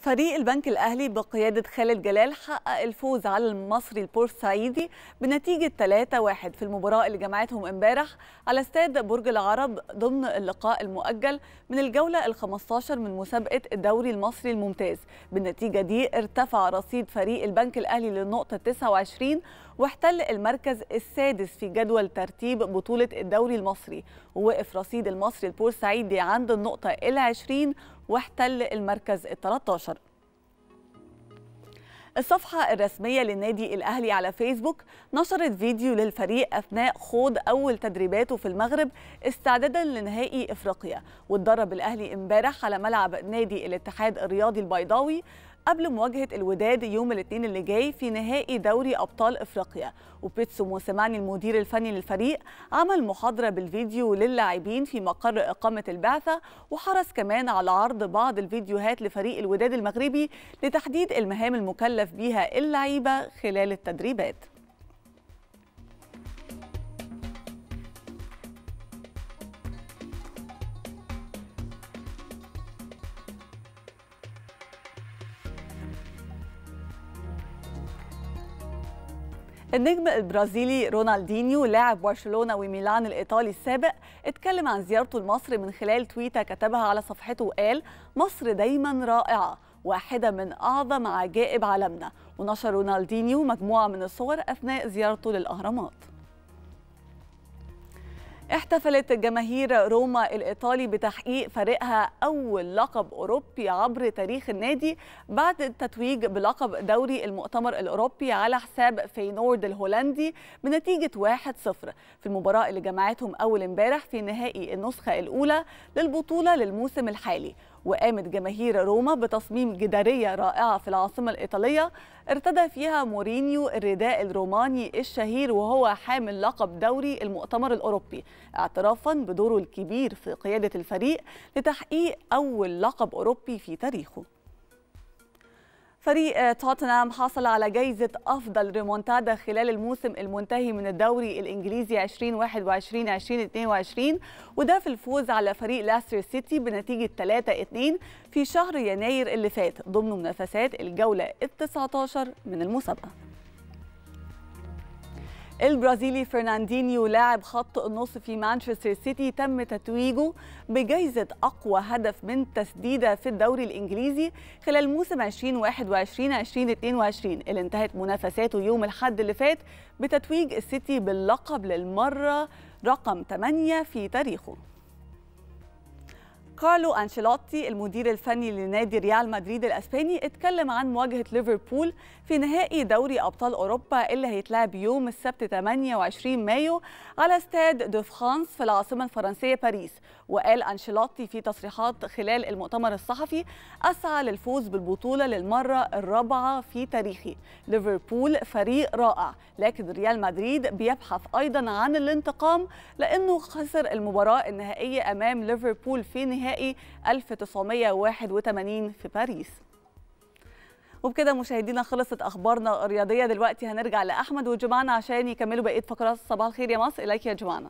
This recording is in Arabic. فريق البنك الاهلي بقياده خالد جلال حقق الفوز على المصري البورسعيدي بنتيجه 3-1 في المباراه اللي جمعتهم امبارح على استاد برج العرب ضمن اللقاء المؤجل من الجوله ال15 من مسابقه الدوري المصري الممتاز. بالنتيجه دي ارتفع رصيد فريق البنك الاهلي للنقطه 29 واحتل المركز السادس في جدول ترتيب بطوله الدوري المصري، ووقف رصيد المصري البورسعيدي عند النقطه ال20 واحتل المركز ال13. الصفحة الرسمية للنادي الأهلي على فيسبوك نشرت فيديو للفريق أثناء خوض أول تدريباته في المغرب استعدادا لنهائي إفريقيا، واتدرب الأهلي امبارح على ملعب نادي الاتحاد الرياضي البيضاوي قبل مواجهة الوداد يوم الاثنين اللي جاي في نهائي دوري أبطال إفريقيا. وبيتسو موسيماني المدير الفني للفريق عمل محاضرة بالفيديو للاعبين في مقر إقامة البعثة، وحرص كمان على عرض بعض الفيديوهات لفريق الوداد المغربي لتحديد المهام المكلف بها اللعيبة خلال التدريبات. النجم البرازيلي رونالدينيو لاعب برشلونة وميلان الإيطالي السابق اتكلم عن زيارته لمصر من خلال تويتة كتبها على صفحته وقال: مصر دايما رائعة، واحدة من أعظم عجائب عالمنا. ونشر رونالدينيو مجموعة من الصور أثناء زيارته للأهرامات. احتفلت جماهير روما الإيطالي بتحقيق فريقها أول لقب أوروبي عبر تاريخ النادي بعد التتويج بلقب دوري المؤتمر الأوروبي على حساب فينورد الهولندي بنتيجة 1-0 في المباراة اللي جمعتهم أول امبارح في نهائي النسخة الأولى للبطولة للموسم الحالي. وقامت جماهير روما بتصميم جدارية رائعة في العاصمة الإيطالية ارتدى فيها مورينيو الرداء الروماني الشهير وهو حامل لقب دوري المؤتمر الأوروبي، اعترافا بدوره الكبير في قيادة الفريق لتحقيق أول لقب أوروبي في تاريخه. فريق توتنهام حصل على جائزة أفضل ريمونتادا خلال الموسم المنتهي من الدوري الإنجليزي 2021-2022، وده في الفوز على فريق لاستر سيتي بنتيجة 3-2 في شهر يناير اللي فات ضمن منافسات الجولة ال19 من المسابقة. البرازيلي فرناندينيو لاعب خط النص في مانشستر سيتي تم تتويجه بجائزة أقوى هدف من تسديدة في الدوري الإنجليزي خلال موسم 2021-2022 اللي انتهت منافساته يوم الأحد اللي فات بتتويج السيتي باللقب للمرة رقم 8 في تاريخه. كارلو أنشيلوتي المدير الفني لنادي ريال مدريد الأسباني اتكلم عن مواجهة ليفربول في نهائي دوري أبطال أوروبا اللي هيتلعب يوم السبت 28 مايو على استاد دوفرانس في العاصمة الفرنسية باريس. وقال أنشيلوتي في تصريحات خلال المؤتمر الصحفي: أسعى للفوز بالبطولة للمرة الرابعة في تاريخي. ليفربول فريق رائع، لكن ريال مدريد بيبحث أيضا عن الانتقام لأنه خسر المباراة النهائية أمام ليفربول في نهائي 1981 في باريس. وبكده مشاهدينا خلصت أخبارنا الرياضية، دلوقتي هنرجع لأحمد وجمانة عشان يكملوا بقية فقرات صباح الخير يا مصر. إليك يا جمانة.